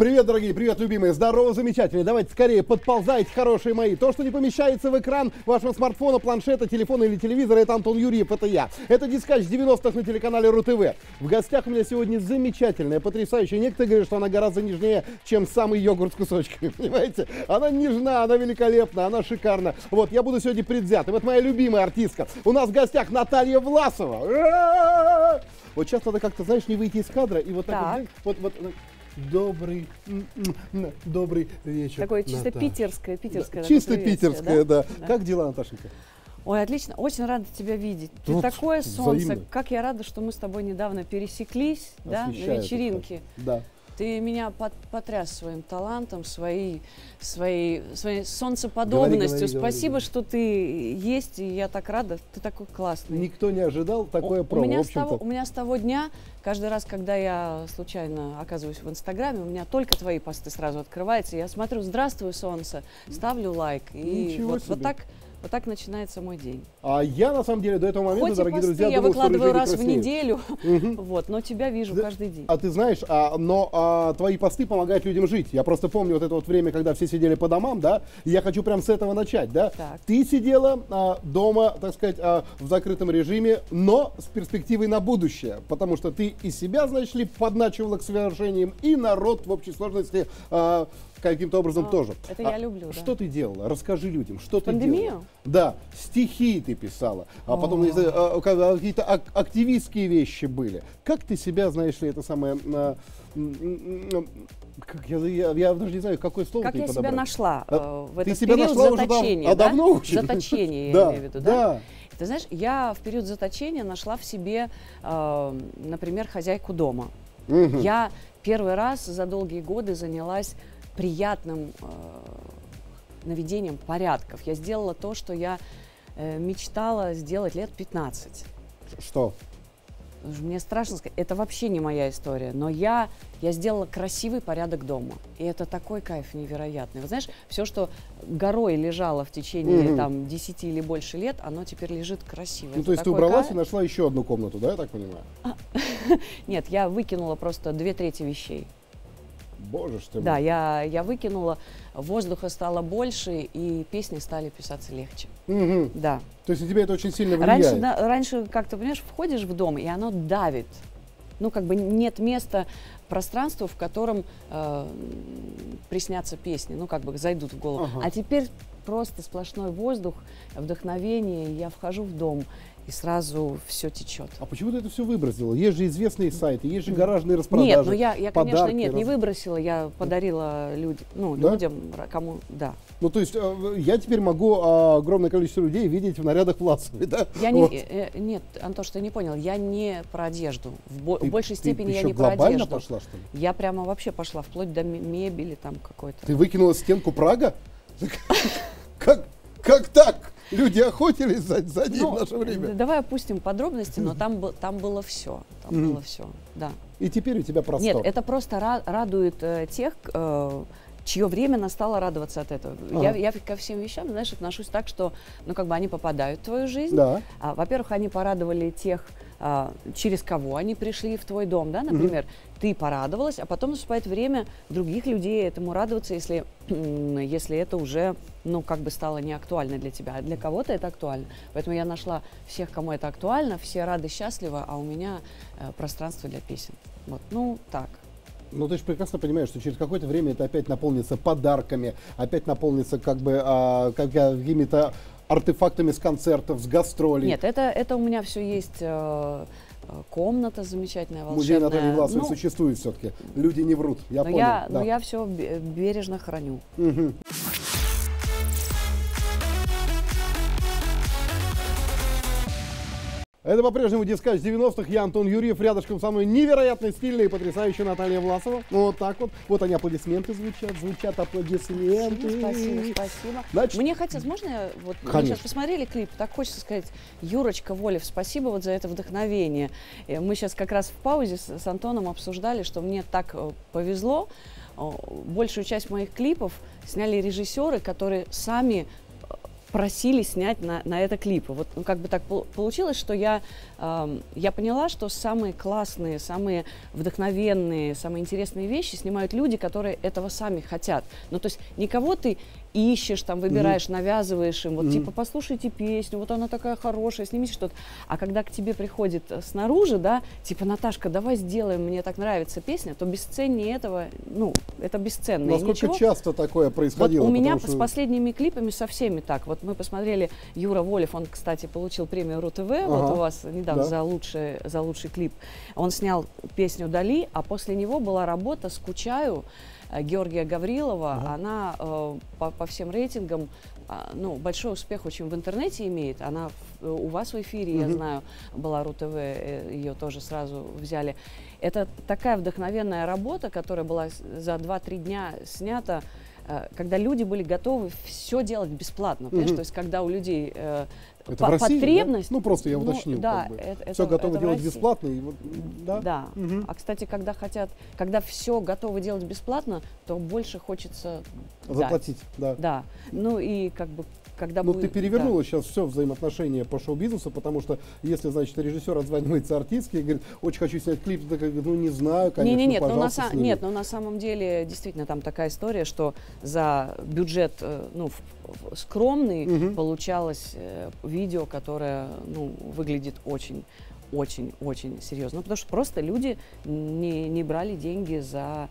Привет, дорогие, привет, любимые, здорово, замечательные. Давайте скорее подползайте, хорошие мои. То, что не помещается в экран вашего смартфона, планшета, телефона или телевизора, это Антон Юрьев, это я. Это Дискач 90-х на телеканале РУ-ТВ. В гостях у меня сегодня замечательная, потрясающая. Некоторые говорят, что она гораздо нежнее, чем самый йогурт с кусочками, понимаете? Она нежна, она великолепна, она шикарна. Вот, я буду сегодня предвзят. И вот моя любимая артистка. У нас в гостях Наталья Власова. Вот сейчас надо как-то, знаешь, не выйти из кадра и вот так вот... Добрый вечер. Такое чисто питерское. Да, чисто питерское, да? Да. Как дела, Наташенька? Ой, отлично. Очень рада тебя видеть. Вот ты такое солнце. Взаимно. Как я рада, что мы с тобой недавно пересеклись, да, на вечеринке. Да. Ты меня потряс своим талантом, своей солнцеподобностью. Спасибо, что ты есть, и я так рада. Ты такой классный. Никто не ожидал такое промо. У меня с того дня, каждый раз, когда я случайно оказываюсь в Инстаграме, у меня только твои посты сразу открываются. Я смотрю, здравствуй, солнце, ставлю лайк. И вот так начинается мой день. А я, на самом деле, до этого момента, дорогие друзья, я выкладываю раз в неделю, вот, но тебя вижу каждый день. А ты знаешь, но твои посты помогают людям жить. Я просто помню вот это вот время, когда все сидели по домам, да, и я хочу прям с этого начать, да. Так. Ты сидела дома, так сказать, в закрытом режиме, но с перспективой на будущее, потому что ты и себя, значит, подначивала к свершениям, и народ в общей сложности... каким-то образом тоже. Это я люблю, да. Что ты делала? Расскажи людям, что ты делала? Да, стихи ты писала, а потом какие-то активистские вещи были. Как ты себя, знаешь ли, это самое... Я даже не знаю, какое слово ты подобрала. Как я себя нашла в этот период заточения. А давно уже? Заточение, я имею в виду, да? Ты знаешь, я в период заточения нашла в себе, например, хозяйку дома. Я первый раз за долгие годы занялась приятным наведением порядков. Я сделала то, что я мечтала сделать лет 15. Что? Мне страшно сказать, это вообще не моя история, но я сделала красивый порядок дома. И это такой кайф невероятный. Вы знаешь, все, что горой лежало в течение там 10 или больше лет, оно теперь лежит красиво. Ну, то есть ты убралась и нашла еще одну комнату, да, я так понимаю? Нет, я выкинула просто 2/3 вещей. Боже, что... Да, я выкинула, воздуха стало больше, и песни стали писаться легче. Угу. Да. То есть на тебя это очень сильно влияет? Раньше как-то, понимаешь, входишь в дом, и оно давит. Ну, как бы нет места, пространства, в котором приснятся песни, ну, как бы зайдут в голову. Ага. А теперь просто сплошной воздух, вдохновение, я вхожу в дом. И сразу все течет. А почему ты это все выбросила? Есть же известные сайты, есть же гаражные распродажи. Нет, ну я подарки, конечно, не выбросила, я подарила людям, кому, да. Ну, то есть я теперь могу огромное количество людей видеть в нарядах Власовой, да? Нет, Антош, ты не понял, я не про одежду. В большей степени я не про одежду. Ты глобально пошла, что ли? Я прямо вообще пошла, вплоть до мебели там какой-то. Ты выкинула стенку Прага? Как так? Люди охотились за ним в наше время. Давай опустим подробности, но там было все. Там было все, да. И теперь у тебя простор. Нет, это просто радует тех, чье время настало радоваться от этого. Я ко всем вещам, знаешь, отношусь так, что, ну, как бы они попадают в твою жизнь. Да. Во-первых, они порадовали тех, через кого они пришли в твой дом, да, например. Ты порадовалась, а потом наступает время других людей этому радоваться, если это уже, ну, как бы стало не актуально для тебя. А для кого-то это актуально. Поэтому я нашла всех, кому это актуально, все рады, счастливы, а у меня пространство для песен. Вот, ну, так. Ну, ты же прекрасно понимаешь, что через какое-то время это опять наполнится подарками, опять наполнится как бы какими-то артефактами с концертов, с гастролей. Нет, это у меня все есть... Комната замечательная, волшебная. Музей Натальи Власовой существует все-таки. Люди не врут, я понял. Но я все бережно храню. Угу. Это по-прежнему Дискач 90-х. Я Антон Юрьев. Рядышком со мной невероятно стильная и потрясающая Наталья Власова. Вот так вот. Вот они, аплодисменты звучат аплодисменты. Спасибо, спасибо. Значит, мне хотелось, можно я вот... Мы сейчас посмотрели клип, так хочется сказать, Юрочка Волев, спасибо вот за это вдохновение. Мы сейчас как раз в паузе с Антоном обсуждали, что мне так повезло. Большую часть моих клипов сняли режиссеры, которые сами... просили снять на это клипы. Вот, ну, как бы так получилось, что я поняла, что самые классные, самые вдохновенные, самые интересные вещи снимают люди, которые этого сами хотят. Ну, то есть никого ты ищешь, там, выбираешь, навязываешь им, вот, типа, послушайте песню, вот она такая хорошая, снимите что-то. А когда к тебе приходит снаружи, да, типа, Наташка, давай сделаем, мне так нравится песня, то бесценнее этого, ну, это бесценно. Насколько часто такое происходило? Вот у меня с последними клипами со всеми так. Вот мы посмотрели, Юра Волев, он, кстати, получил премию РУ-ТВ, вот у вас недавно, да, за лучший клип. Он снял песню «Дали», а после него была работа «Скучаю» Георгия Гаврилова. Она по всем рейтингам, ну, большой успех очень в интернете имеет. Она у вас в эфире, я знаю, была РУ-ТВ, ее тоже сразу взяли. Это такая вдохновенная работа, которая была за 2-3 дня снята, когда люди были готовы все делать бесплатно. Понимаешь? То есть когда у людей потребность... Да? Ну, просто я уточнил. Ну, да, как бы. Все готовы делать бесплатно. И вот, да. Да. А, кстати, когда все готовы делать бесплатно, то больше хочется... Заплатить, да. Да. Ну, и как бы... Ну, ты перевернула сейчас все взаимоотношения по шоу-бизнесу, потому что если, значит, режиссер отзванивается артистский и говорит, очень хочу снять клип, ну, не знаю, конечно, Нет, но на самом деле действительно там такая история, что за бюджет, ну, скромный получалось видео, которое, ну, выглядит очень-очень-очень серьезно. Ну, потому что просто люди не брали деньги за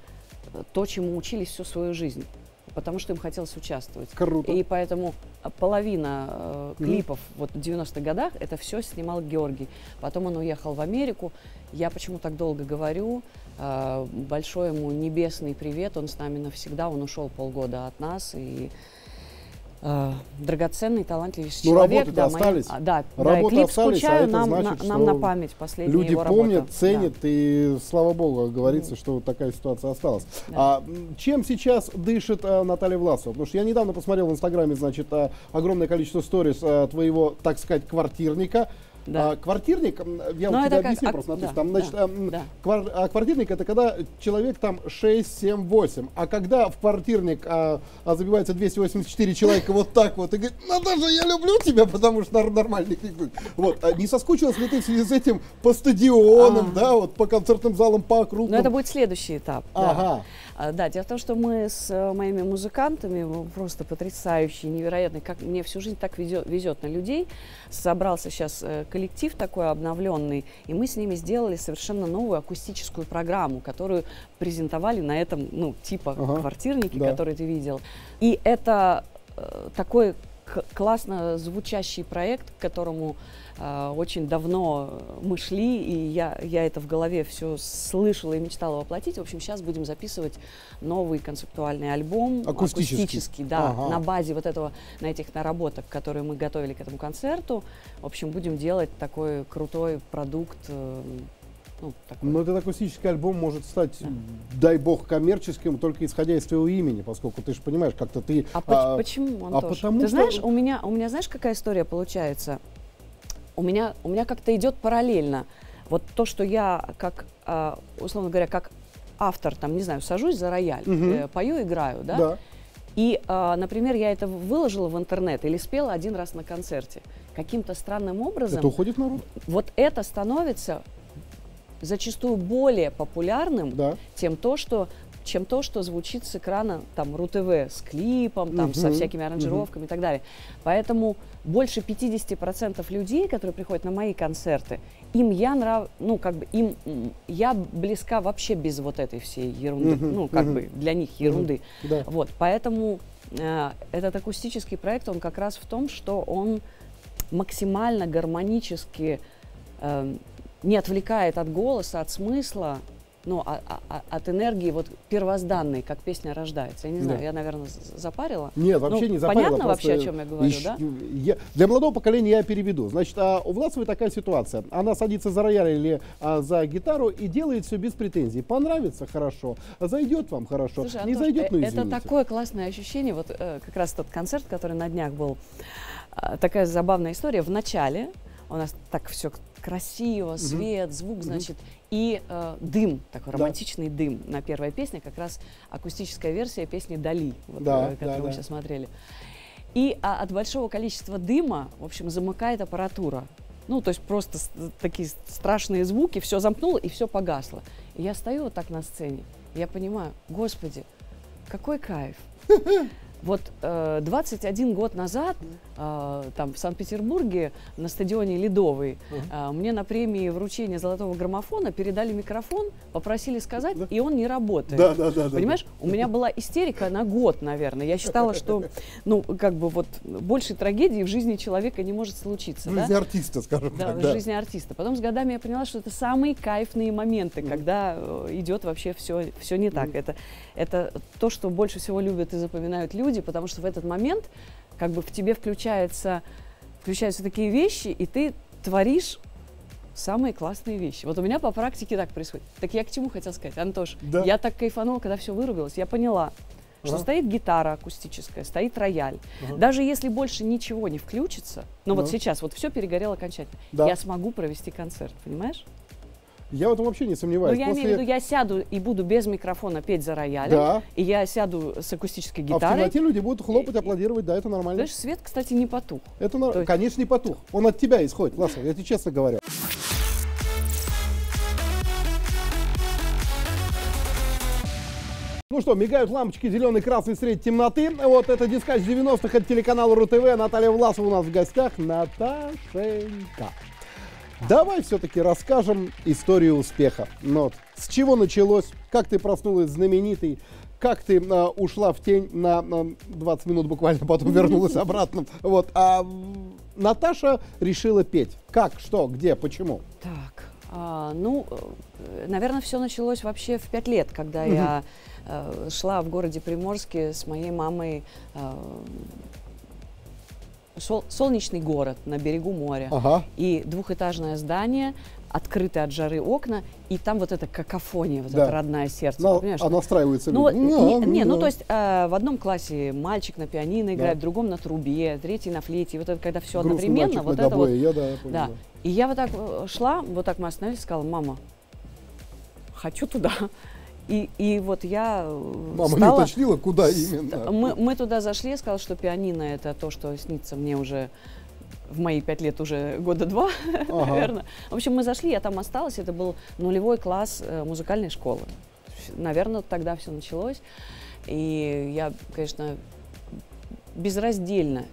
то, чему учились всю свою жизнь, потому что им хотелось участвовать. Круто. И поэтому половина клипов вот, в 90-х годах это все снимал Георгий. Потом он уехал в Америку. Я почему так долго говорю? Большой ему небесный привет. Он с нами навсегда. Он ушел полгода от нас. И драгоценный, талантливый человек. Ну, работы да, остались. Да, работы клип остались, «Скучаю» а нам, значит, нам на память последняя люди его помнят, работа. Ценят, да. И, слава богу, говорится, что такая ситуация осталась. Да. Чем сейчас дышит Наталья Власова? Потому что я недавно посмотрел в Инстаграме, значит, огромное количество сториз твоего, так сказать, квартирника. Да. Квартирник, я вот тебе объясню просто, Наташа, там, значит, квартирник это когда человек там 6, 7, 8, а когда в квартирник забивается 284 человека вот так вот и говорит, Наташа, я люблю тебя, потому что нормальный клик. Вот, не соскучилась ли ты в связи с этим по стадионам, да, вот по концертным залам, по округу? Но это будет следующий этап. Ага. Да, дело в том, что мы с моими музыкантами просто потрясающие, невероятные, как мне всю жизнь так везет на людей. Собрался сейчас коллектив такой обновленный, и мы с ними сделали совершенно новую акустическую программу, которую презентовали на этом, ну, типа квартирнике, который ты видел. И это такой классно звучащий проект, к которому очень давно мы шли, и я это в голове все слышала и мечтала воплотить. В общем, сейчас будем записывать новый концептуальный альбом. Акустический, да, на базе вот этого, на этих наработок, которые мы готовили к этому концерту. В общем, будем делать такой крутой продукт. Ну, но этот акустический альбом может стать, дай бог, коммерческим, только исходя из твоего имени, поскольку ты же понимаешь, как-то ты... Почему, Антош? Потому ты что... знаешь, у меня, знаешь, какая история получается? У меня как-то идет параллельно. Вот то, что я, как, условно говоря, как автор, там, не знаю, сажусь за рояль, пою, играю, да? Да. И, например, я это выложила в интернет или спела один раз на концерте. Каким-то странным образом... Это уходит в народ. Вот это становится... зачастую более популярным, чем то, что звучит с экрана там РУ-ТВ с клипом, там, со всякими аранжировками и так далее. Поэтому больше 50% людей, которые приходят на мои концерты, им я ну, как бы, им я близка вообще без вот этой всей ерунды, ну, как бы для них ерунды. Вот, поэтому этот акустический проект, он как раз в том, что он максимально гармонически не отвлекает от голоса, от смысла, но от энергии вот первозданной, как песня рождается. Я не знаю, я, наверное, запарила. Нет, вообще не запарила. Понятно вообще, о чем я говорю, да? Для молодого поколения я переведу. Значит, у Власовой такая ситуация. Она садится за рояль или за гитару и делает все без претензий. Понравится – хорошо, зайдет вам – хорошо, слушай, не Антош, зайдет – ну, извините. Это такое классное ощущение. Вот как раз тот концерт, который на днях был, такая забавная история. В начале у нас так все... красиво, свет, звук, значит, и дым, такой романтичный дым на первой песне, как раз акустическая версия песни «Дали», вот, которую мы сейчас смотрели. И И от большого количества дыма, в общем, замыкает аппаратура. Ну, то есть просто такие страшные звуки, все замкнуло и все погасло. И я стою вот так на сцене, я понимаю, господи, какой кайф. Вот 21 год назад там, в Санкт-Петербурге на стадионе Ледовый мне на премии вручения золотого граммофона передали микрофон, попросили сказать, и он не работает. Понимаешь, у меня была истерика на год, наверное. Я считала, что ну, как бы вот больше трагедии в жизни человека не может случиться. В жизни артиста, скажем так. Да, в жизни артиста. Потом с годами я поняла, что это самые кайфные моменты, когда идет вообще все не так. Это то, что больше всего любят и запоминают люди. Потому что в этот момент как бы в тебе включаются такие вещи, и ты творишь самые классные вещи. Вот у меня по практике так происходит. Так я к чему хотела сказать, Антош? Да. Я так кайфанула, когда все вырубилось, я поняла, что стоит гитара акустическая, стоит рояль. Даже если больше ничего не включится, но вот сейчас вот все перегорело окончательно, я смогу провести концерт, понимаешь? Я в этом вообще не сомневаюсь. Ну, я имею в виду, я сяду и буду без микрофона петь за роялем, и я сяду с акустической гитарой. А в темноте люди будут хлопать, аплодировать, да, это нормально. Знаешь, свет, кстати, не потух. Это нормально. Конечно, не потух. Он от тебя исходит, Власова, я тебе честно говорю. Ну что, мигают лампочки зеленый, красный средь темноты. Вот это Дискач 90-х от телеканала РУ-ТВ. Наталья Власова у нас в гостях. Наташенька. Давай все-таки расскажем историю успеха. Но с чего началось, как ты проснулась знаменитой, как ты ушла в тень на 20 минут буквально, потом вернулась обратно. Вот. А Наташа решила петь. Как, что, где, почему? Так, ну, наверное, все началось вообще в 5 лет, когда я шла в городе Приморске с моей мамой. Солнечный город на берегу моря, и двухэтажное здание, открытые от жары окна, и там вот эта какофония, вот это родное сердце. Но, а настраивается ну, ну, то есть в одном классе мальчик на пианино играет, в другом на трубе, третий на флейте, и вот это когда все грустный одновременно. Вот это вот, я помню. И я вот так шла, вот так мы остановились, сказала, мама, хочу туда. И вот я Мама не уточнила, куда именно. Мы туда зашли, я сказала, что пианино — это то, что снится мне уже в мои 5 лет, уже года 2, наверное. В общем, мы зашли, я там осталась, это был нулевой класс музыкальной школы. Наверное, тогда все началось. И я, конечно, безраздельно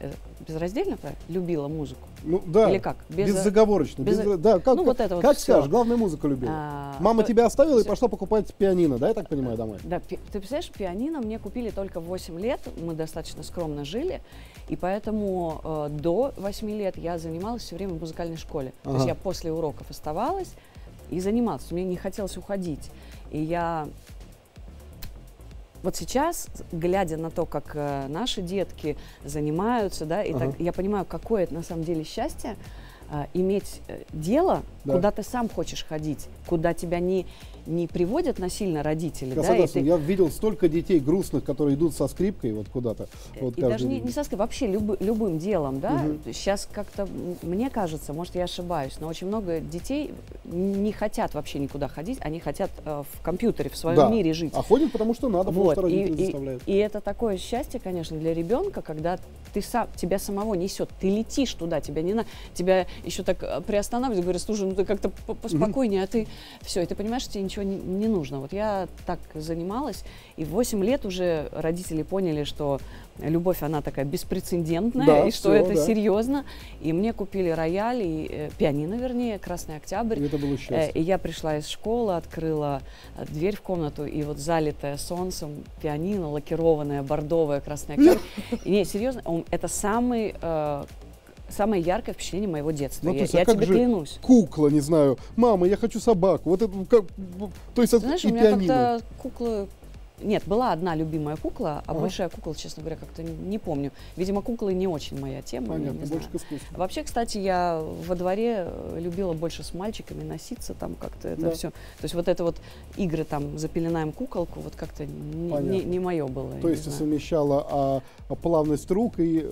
любила музыку. Ну, да. Или как? Безоговорочно. Да, как, ну, вот это вот как скажешь, главное, музыку любила. Мама тебя оставила и пошла покупать пианино, да, я так понимаю, домой? Да, ты представляешь, пианино мне купили только в 8 лет, мы достаточно скромно жили, и поэтому до 8 лет я занималась все время в музыкальной школе. То есть я после уроков оставалась и занималась, мне не хотелось уходить. И я... Вот сейчас, глядя на то, как наши детки занимаются, да, и так, я понимаю, какое это на самом деле счастье иметь дело, куда ты сам хочешь ходить, куда тебя не приводят насильно родители. Я, да, согласен, я видел столько детей грустных, которые идут со скрипкой вот куда-то. Вот и даже не со скрипкой, вообще любым делом. Да? Сейчас как-то, мне кажется, может, я ошибаюсь, но очень много детей не хотят вообще никуда ходить, они хотят в компьютере, в своем мире жить. А ходят, потому что надо, потому что родители заставляют. И это такое счастье, конечно, для ребенка, когда ты сам, тебя самого несет, ты летишь туда, тебя еще так приостанавливают, говорят, слушай, ну ты как-то поспокойнее, а ты все, и ты понимаешь, что тебе ничего не нужно. Вот я так занималась, и в 8 лет уже родители поняли, что любовь, она такая беспрецедентная, и что это серьезно. И мне купили рояль, и пианино, вернее, «Красный октябрь». Это было счастье. И я пришла из школы, открыла дверь в комнату, и вот залитое солнцем пианино, лакированное, бордовое, «Красный октябрь». Не, серьезно, это самое яркое впечатление моего детства. Ну, я тебе клянусь. Кукла, не знаю. Мама, я хочу собаку. Вот это как. То есть, знаешь, у меня как-то куклы. Нет, была одна любимая кукла, а больше я кукол, честно говоря, как-то не помню. Видимо, куклы не очень моя тема. Понятно, больше к искусству. Вообще, кстати, я во дворе любила больше с мальчиками носиться, там как-то это все. То есть вот это вот игры там запеленаем куколку, вот как-то не мое было. То есть ты совмещала плавность рук и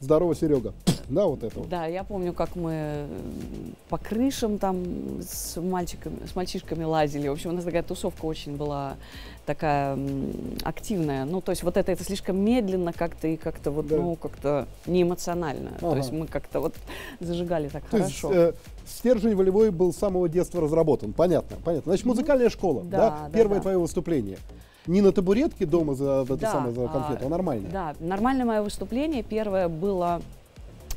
здорово, Серега. Да, вот это вот. Да, я помню, как мы по крышам там с мальчиками лазили. В общем, у нас такая тусовка очень была такая активная. Ну, то есть вот это слишком медленно как-то и как-то вот, да. ну, как-то неэмоционально. Ага. То есть мы как-то вот зажигали так то хорошо. Есть, стержень волевой был с самого детства разработан. Понятно, понятно. Значит, музыкальная школа, да? Первое твое выступление. Не на табуретке дома за конфету, а нормально. Да, нормальное мое выступление. Первое было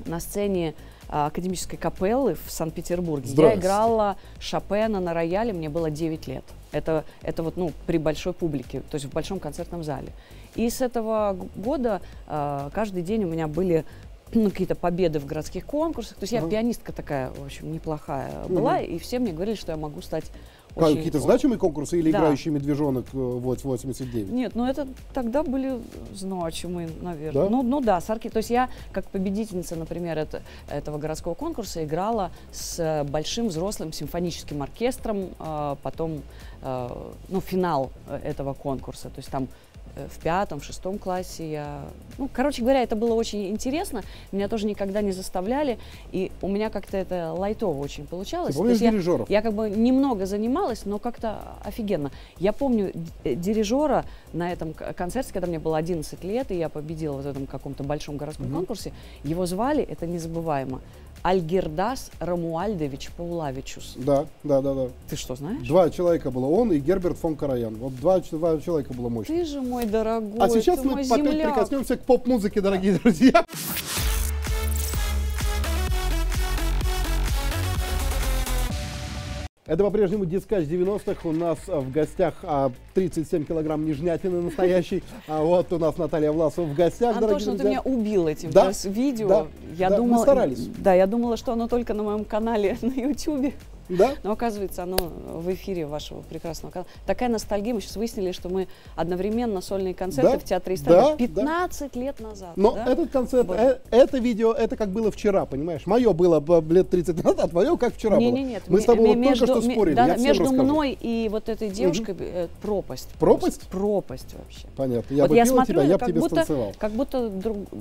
на сцене академической капеллы в Санкт-Петербурге. Я играла Шопена на рояле, мне было 9 лет. Это вот, ну, при большой публике, то есть в большом концертном зале. И с этого года каждый день у меня были какие-то победы в городских конкурсах. То есть я пианистка такая, в общем, неплохая была, и все мне говорили, что я могу стать... Какие-то значимые конкурсы или играющий медвежонок вот, 89? Нет, ну это тогда были значимые, наверное. Да? Ну да, сарки. То есть я, как победительница, например, этого городского конкурса, играла с большим взрослым симфоническим оркестром, потом, ну, финал этого конкурса. То есть там в 5-6 классе я... Ну, короче говоря, это было очень интересно. Меня тоже никогда не заставляли. И у меня как-то это лайтово очень получалось. Ты помнишь дирижеров? Я как бы немного занималась, но как-то офигенно. Я помню дирижера на этом концерте, когда мне было 11 лет, и я победила вот в этом каком-то большом городском конкурсе. Его звали, это незабываемо, Альгердас Рамуальдович Паулавичус. Да. Ты что, знаешь? 2 человека было, он и Герберт фон Караян. Вот 2 человека было мощно. Ты же мой дорогой, а сейчас мы опять прикоснемся к поп-музыке, дорогие друзья. Это по-прежнему «Дискач 90-х». У нас в гостях 37 килограмм нежнятины настоящей. А вот у нас Наталья Власова в гостях. Антон, что ты меня убил этим видео. Да, я думала, мы старались. Да, я думала, что оно только на моем канале на YouTube. Да? Но оказывается, оно в эфире вашего прекрасного канала. Такая ностальгия. Мы сейчас выяснили, что мы одновременно сольные концерты в Театре Истана 15 лет назад. Но этот концерт, это видео, это как было вчера, понимаешь? Мое было лет 30 назад, а твое как вчера было. Нет. Мы с тобой вот только что спорили. Да, между мной и вот этой девушкой пропасть. Пропасть? Пропасть вообще. Понятно. Я бы пила тебя, я бы тебе станцевал. Как будто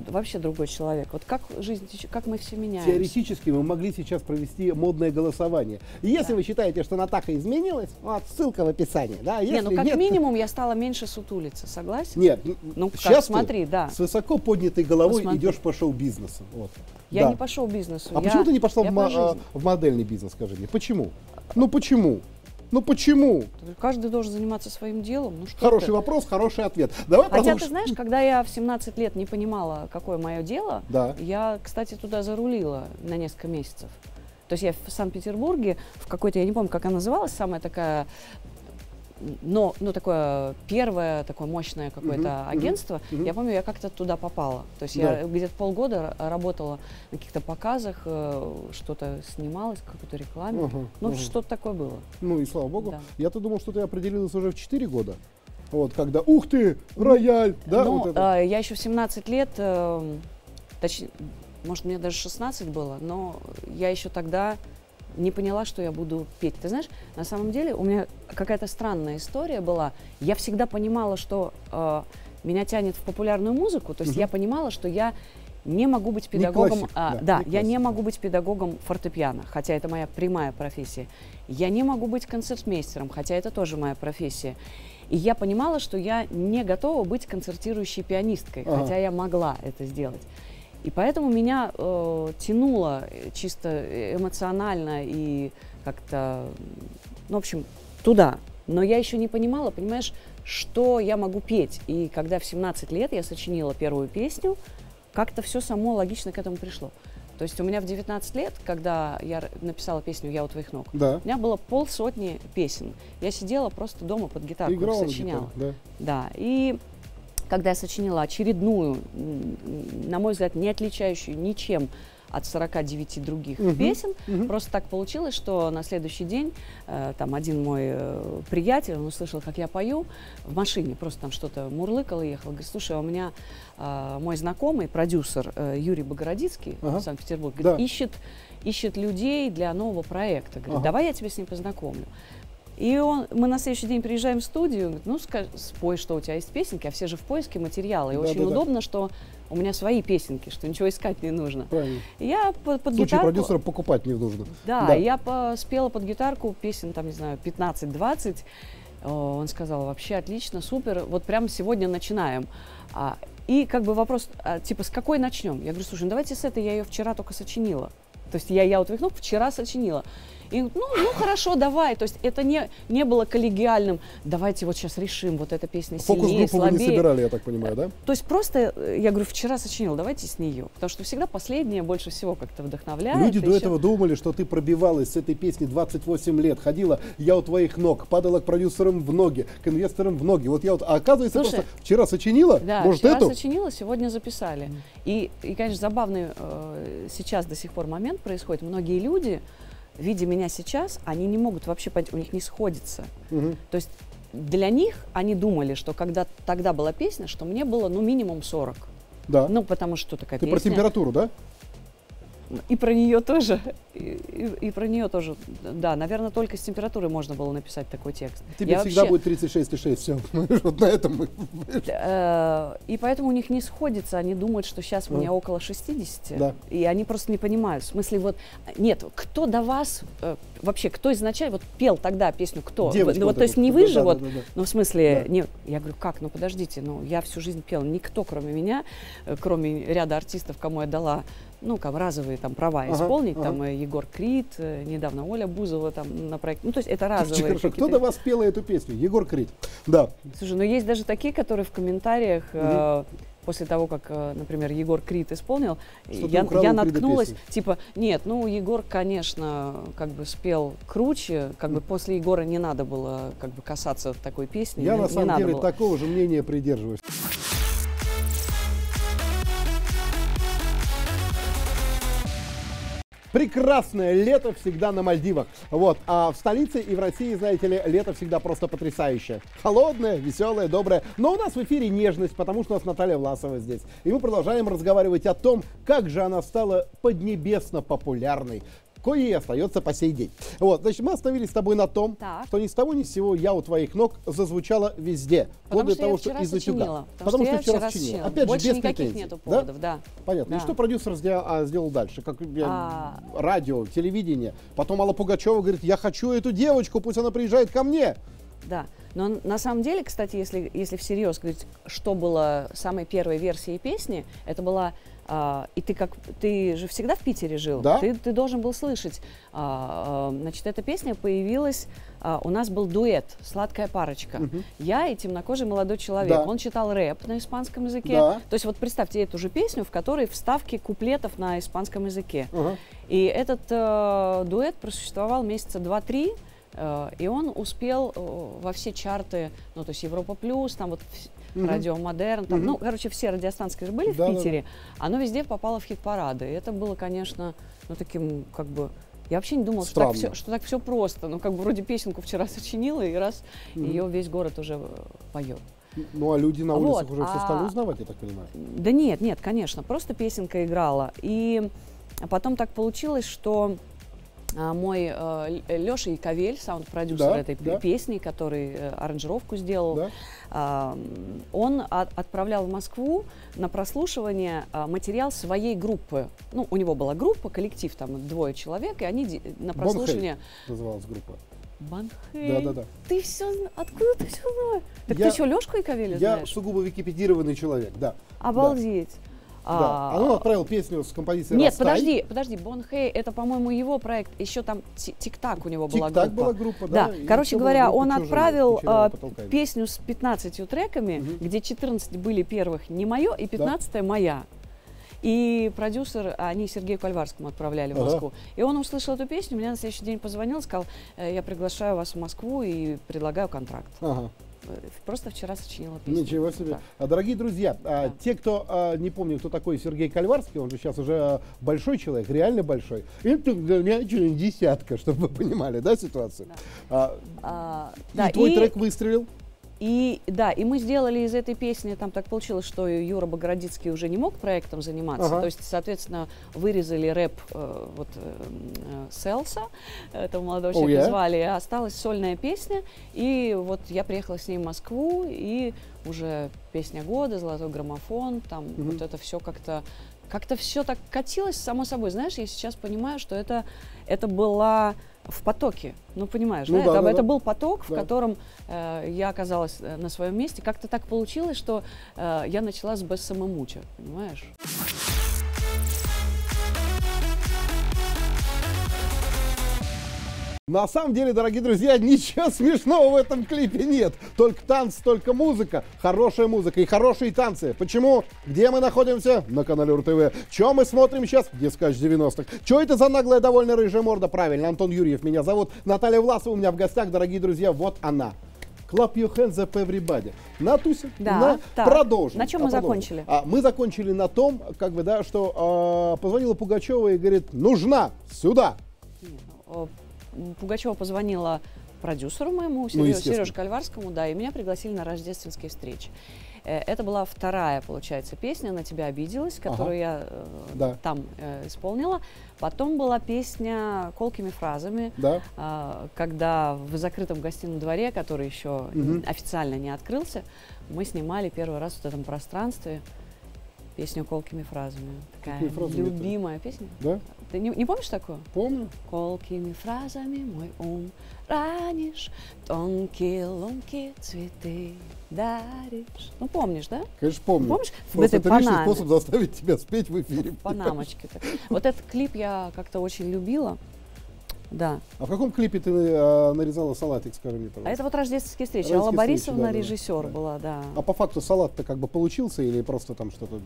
вообще другой человек. Вот как жизнь, как мы все меняемся. Теоретически мы могли сейчас провести модное голосование. Если вы считаете, что Натаха изменилась, вот ссылка в описании. Да? Если ну как нет, минимум я стала меньше сутулиться, согласен? Нет, ну сейчас смотри, с высоко поднятой головой идешь по шоу-бизнесу. Вот. Я не по шоу-бизнесу. А почему ты не пошла в модельный бизнес, скажи мне? Почему? Ну почему? Ну почему? Каждый должен заниматься своим делом. Ну, что хороший вопрос, хороший ответ. Давай послушаем. Ты знаешь, когда я в 17 лет не понимала, какое мое дело, я, кстати, туда зарулила на несколько месяцев. То есть я в Санкт-Петербурге, в какой-то, я не помню, как она называлась, самая такая, ну, такое первое, такое мощное какое-то агентство. Я помню, я как-то туда попала. То есть я где-то полгода работала на каких-то показах, что-то снималась, какую-то рекламу. Что-то такое было. Ну и слава богу. Да. Я-то думал, что ты определилась уже в 4 года. Вот когда, ух ты, рояль. Да, ну, вот это. Я еще в 17 лет, точнее... Может, мне даже 16 было, но я еще тогда не поняла, что я буду петь. Ты знаешь, на самом деле у меня какая-то странная история была. Я всегда понимала, что меня тянет в популярную музыку. То есть я понимала, что я не могу быть педагогом. Я не могу быть педагогом фортепиано, хотя это моя прямая профессия. Я не могу быть концертмейстером, хотя это тоже моя профессия. И я понимала, что я не готова быть концертирующей пианисткой, хотя я могла это сделать. И поэтому меня тянуло чисто эмоционально и как-то, ну, в общем, туда. Но я еще не понимала, понимаешь, что я могу петь. И когда в 17 лет я сочинила первую песню, как-то все само логично к этому пришло. То есть у меня в 19 лет, когда я написала песню «Я у твоих ног», у меня было полсотни песен. Я сидела просто дома под гитарку, сочиняла. И когда я сочинила очередную, на мой взгляд, не отличающую ничем от 49 других песен, просто так получилось, что на следующий день там один мой приятель, он услышал, как я пою в машине, просто там что-то мурлыкал и ехал. Говорит, слушай, у меня мой знакомый, продюсер Юрий Богородицкий в Санкт-Петербурге, ищет людей для нового проекта. Говорит, давай я тебя с ним познакомлю. И мы на следующий день приезжаем в студию, говорит, ну спой, что у тебя есть песенки, а все же в поиске материала. И очень удобно, что у меня свои песенки, что ничего искать не нужно. Правильно. Я под гитарку... продюсера покупать не нужно. Да, я спела под гитарку песен, там, не знаю, 15-20. Он сказал, вообще отлично, супер, вот прямо сегодня начинаем. И как бы вопрос, типа, с какой начнем? Я говорю, слушай, ну давайте с этой, я ее вчера только сочинила. То есть я вот Вихнов вчера сочинила. И ну хорошо, давай. То есть это не было коллегиальным. Давайте вот сейчас решим, вот эта песня сильнее, слабее. Фокус-группу вы не собирали, я так понимаю, да? То есть просто, я говорю, вчера сочинила, давайте с нее. Потому что всегда последнее больше всего как-то вдохновляет. Люди до этого думали, что ты пробивалась с этой песни 28 лет, ходила «Я у твоих ног», падала к продюсерам в ноги, к инвесторам в ноги. Вот я вот, а оказывается, слушай, просто вчера сочинила, да, может, вчера эту? Вчера сочинила, сегодня записали. И конечно, забавный сейчас до сих пор момент происходит. Многие люди, видя меня сейчас, они не могут вообще понять, у них не сходится. То есть для них они думали, что когда тогда была песня, что мне было ну минимум 40. Да. Ну потому что такая песня. Ты про температуру, да? И про нее тоже. И про нее тоже. Да, наверное, только с температурой можно было написать такой текст. Тебе я всегда вообще... будет 36,6. Все. Вот на этом. И поэтому у них не сходится. Они думают, что сейчас у меня около 60. Да. И они просто не понимают. В смысле, вот, нет, кто до вас, вообще, кто изначально, вот пел тогда песню кто? Девочка, вот, то есть не вы же, вот, ну, в смысле, да. Не, я говорю, как, ну, подождите, ну, я всю жизнь пела. Никто, кроме меня, кроме ряда артистов, кому я дала, ну, как разовые там права исполнить, там Егор Крит, недавно Оля Бузова там на проект, ну, то есть это разовые. Хорошо, кто до вас пела эту песню? Егор Крит, да. Слушай, ну, есть даже такие, которые в комментариях, после того, как, например, Егор Крит исполнил, я наткнулась, типа, нет, ну, Егор, конечно, как бы спел круче, как бы после Егора не надо было, как бы, касаться такой песни. Я, на самом деле, такого же мнения придерживаюсь. Прекрасное лето всегда на Мальдивах. Вот. А в столице и в России, знаете ли, лето всегда просто потрясающее. Холодное, веселое, доброе. Но у нас в эфире нежность, потому что у нас Наталья Власова здесь. И мы продолжаем разговаривать о том, как же она стала поднебесно популярной. Кое и остается по сей день. Вот, значит, мы остановились с тобой на том, так, что ни с того ни с сего «Я у твоих ног» зазвучала везде. Вплоть до того, что из-за сюда. Потому что я вчера сочинила. Опять больше же без претензий. Нету поводов, да? Да. Понятно. Да. И что продюсер сделал дальше? Как радио, телевидение. Потом Алла Пугачева говорит, я хочу эту девочку, пусть она приезжает ко мне. Да. Но на самом деле, кстати, если всерьез говорить, что было самой первой версией песни, это была... И ты же всегда в Питере жил, да? ты должен был слышать. Значит, эта песня появилась, у нас был дуэт «Сладкая парочка». Я и темнокожий молодой человек. Да. Он читал рэп на испанском языке. Да. То есть вот представьте эту же песню, в которой вставки куплетов на испанском языке. И этот дуэт просуществовал месяца 2-3. И он успел во все чарты, ну, то есть Европа плюс, там вот Радио Модерн, там, ну, короче, все радиостанции же были в Питере, оно везде попало в хит-парады. И это было, конечно, ну, таким, как бы, я вообще не думала, что так все просто. Ну, как бы, вроде песенку вчера сочинила, и раз ее весь город уже поет. Ну, а люди на улицах уже все стали узнавать, я так понимаю? Да нет, нет, конечно, просто песенка играла. И потом так получилось, что... Мой Леша Яковель, саунд-продюсер этой песни, который аранжировку сделал, он отправлял в Москву на прослушивание материал своей группы. Ну, у него была группа, коллектив, там, 2 человек, и они на прослушивание... Банхэль называлась группа. Банхэль. Да, да, да. Ты все... Откуда ты все знаешь? Так ты еще Лешку Яковеля знаешь? Я сугубо википедированный человек, да. Обалдеть. Да. Да. А он отправил песню с композицией «Растай». Нет, подожди, Бонхэй, это, по-моему, его проект. Еще там «Тик-так» у него была группа. «Тик-так» была группа, да. Короче говоря, он отправил песню с 15 треками, где 14 были первых «Не мое» и 15-я «Моя». И продюсер, они Сергею Кальварскому отправляли в Москву. И он услышал эту песню, мне на следующий день позвонил, сказал, я приглашаю вас в Москву и предлагаю контракт. Просто вчера сочинила песню. Ничего себе. Да. Дорогие друзья, те, кто не помнит, кто такой Сергей Кальварский, он же сейчас уже большой человек, реально большой. Это для меня десятка, чтобы вы понимали, да, ситуацию? Да. Твой трек выстрелил? И мы сделали из этой песни, там так получилось, что Юра Богородицкий уже не мог проектом заниматься, то есть, соответственно, вырезали рэп Селса, этого молодого человека звали, осталась сольная песня, и вот я приехала с ней в Москву, и уже «Песня года», «Золотой граммофон», там вот это все как-то все так катилось само собой. Знаешь, я сейчас понимаю, что это была в потоке, ну понимаешь, ну, да? Это был поток, в котором я оказалась на своем месте. Как-то так получилось, что я начала с «Без самомуча», понимаешь? На самом деле, дорогие друзья, ничего смешного в этом клипе нет. Только танцы, только музыка. Хорошая музыка и хорошие танцы. Почему? Где мы находимся? На канале РУ-ТВ. Чё мы смотрим сейчас? Дискач 90-х. Чё это за наглая, довольно рыжая морда? Правильно, Антон Юрьев меня зовут. Наталья Власова у меня в гостях, дорогие друзья. Вот она. Clap your hands up everybody. Натуся, продолжим. На чем мы закончили? Мы закончили на том, что позвонила Пугачева и говорит, нужна сюда. Пугачева позвонила продюсеру моему, Сереже Кальварскому, да, и меня пригласили на рождественские встречи. Это была вторая, получается, песня «На тебя обиделась», которую я там исполнила. Потом была песня «Колкими фразами», когда в закрытом гостином дворе, который еще официально не открылся, мы снимали первый раз в этом пространстве песню «Колкими фразами». Такая любимая песня. Да? Ты не помнишь такую? Помню. Колкими фразами мой ум ранишь, тонкие ломкие цветы даришь. Ну, помнишь, да? Конечно, помню. Помнишь? Это личный способ заставить тебя спеть в эфире. Панамочки. Вот этот клип я как-то очень любила. Да. А в каком клипе ты нарезала салатик, скажи мне, пожалуйста? А это вот «Рождественские встречи». Алла Борисовна, режиссер была, да. А по факту салат-то как бы получился или просто там что-то?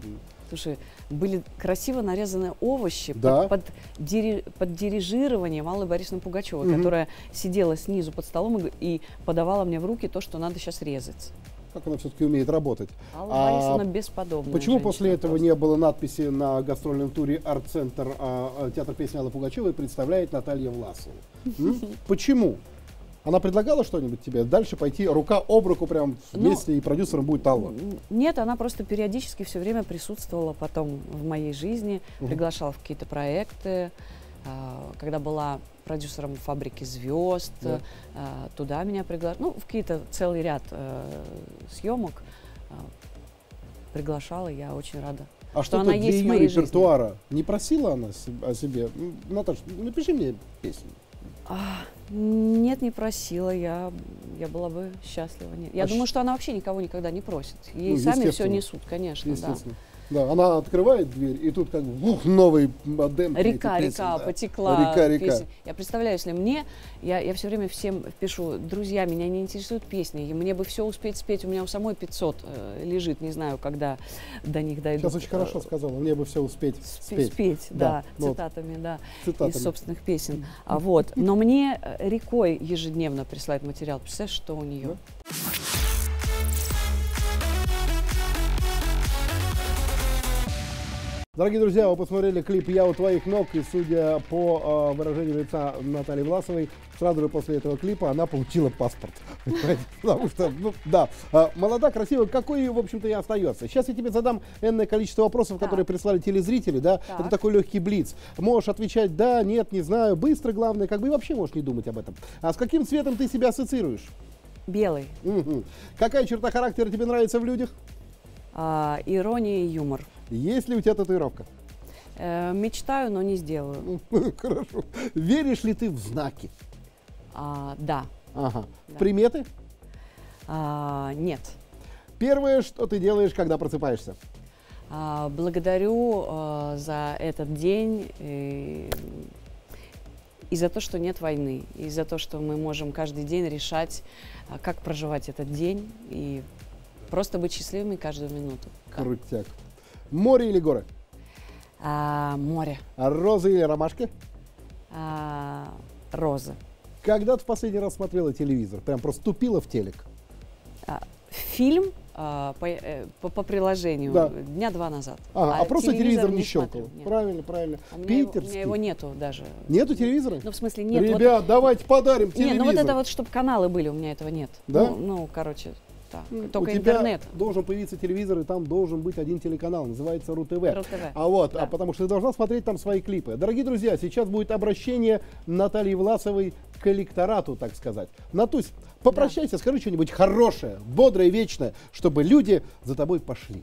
Слушай, были красиво нарезаны овощи под дирижированием Аллы Борисовны Пугачевой, которая сидела снизу под столом и подавала мне в руки то, что надо сейчас резать. Как она все-таки умеет работать. Алла Борисовна бесподобная. Почему после этого не было надписи на гастрольном туре «Арт-центр» театр песни Аллы Пугачевой представляет Наталья Власова? Почему? Она предлагала что-нибудь тебе? Дальше пойти рука об руку прям вместе, и продюсером будет Алла? Нет, она просто периодически все время присутствовала потом в моей жизни, приглашала в какие-то проекты. Когда была продюсером «Фабрики звезд», туда меня приглашали, ну, в какие-то целый ряд съемок приглашала, я очень рада. А что она есть в моей жизни. Репертуара не просила она о себе? Наташа, напиши мне песню. Нет, не просила, я была бы счастлива. Нет. Я думаю, что она вообще никого никогда не просит. Ей сами все несут, конечно, да. Да, она открывает дверь, и тут как вух, новый модем. Река потекла. Река. Я представляю, если мне, я все время всем пишу, друзья, меня не интересуют песни, и мне бы все успеть спеть, у меня у самой 500 лежит, не знаю, когда до них дойдут. Сейчас очень хорошо сказала, мне бы все успеть спеть. Спеть, да, цитатами, вот. Да, цитатами из собственных песен. Вот. Но мне рекой ежедневно присылает материал, представляешь, что у нее? Да. Дорогие друзья, вы посмотрели клип «Я у твоих ног», и судя по выражению лица Натальи Власовой, сразу же после этого клипа она получила паспорт. Потому что, ну, да, молода, красивая, какой, в общем-то, и остается. Сейчас я тебе задам энное количество вопросов, которые прислали телезрители, да, это такой легкий блиц. Можешь отвечать «да», «нет», «не знаю», быстро, главное, как бы, и вообще можешь не думать об этом. А с каким цветом ты себя ассоциируешь? Белый. Угу. Какая черта характера тебе нравится в людях? Ирония и юмор. Есть ли у тебя татуировка? Мечтаю, но не сделаю. Хорошо. Веришь ли ты в знаки? Да. Ага. Да. Приметы? Нет. Первое, что ты делаешь, когда просыпаешься? Благодарю за этот день и за то, что нет войны, и за то, что мы можем каждый день решать, как проживать этот день, и просто быть счастливыми каждую минуту. Крутяк. Море или горы? Море. Розы или ромашки? Розы. Когда ты в последний раз смотрела телевизор? Прям просто тупила в телек? Фильм по приложению. Да. Дня два назад. А просто телевизор не щелкал. Правильно, правильно. У меня его нету даже. Нету телевизора? Ну, в смысле, нет. Ребят, вот, давайте подарим телевизор. Нет, ну вот это вот, чтобы каналы были, у меня этого нет. Да? Ну короче... Так, только у тебя интернет. Должен появиться телевизор, и там должен быть один телеканал, называется РУ-ТВ. Потому что ты должна смотреть там свои клипы. Дорогие друзья, сейчас будет обращение Натальи Власовой к электорату, так сказать. Натусь, попрощайся, скажи что-нибудь хорошее, бодрое, вечное, чтобы люди за тобой пошли.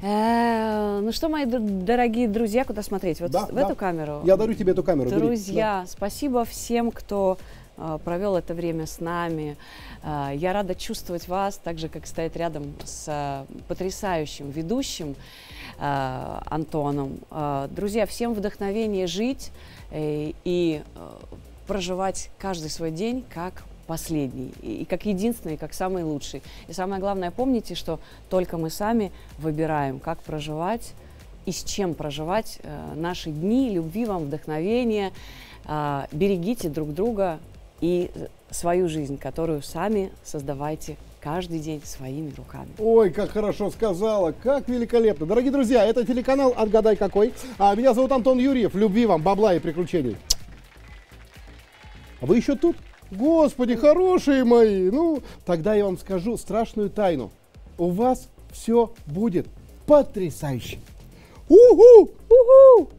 Ну что, мои дорогие друзья, куда смотреть? Вот в эту камеру? Я дарю тебе эту камеру. Друзья, спасибо всем, кто провел это время с нами. Я рада чувствовать вас, так же, как стоять рядом с потрясающим ведущим Антоном. Друзья, всем вдохновение жить и проживать каждый свой день как последний, и как единственный, и как самый лучший. И самое главное, помните, что только мы сами выбираем, как проживать и с чем проживать наши дни. Любви вам, вдохновения. Берегите друг друга и свою жизнь, которую сами создавайте каждый день своими руками. Ой, как хорошо сказала, как великолепно. Дорогие друзья, это телеканал «Отгадай какой». Меня зовут Антон Юрьев. Любви вам, бабла и приключений. А вы еще тут? Господи, хорошие мои! Ну, тогда я вам скажу страшную тайну. У вас все будет потрясающе. У-ху! У-ху!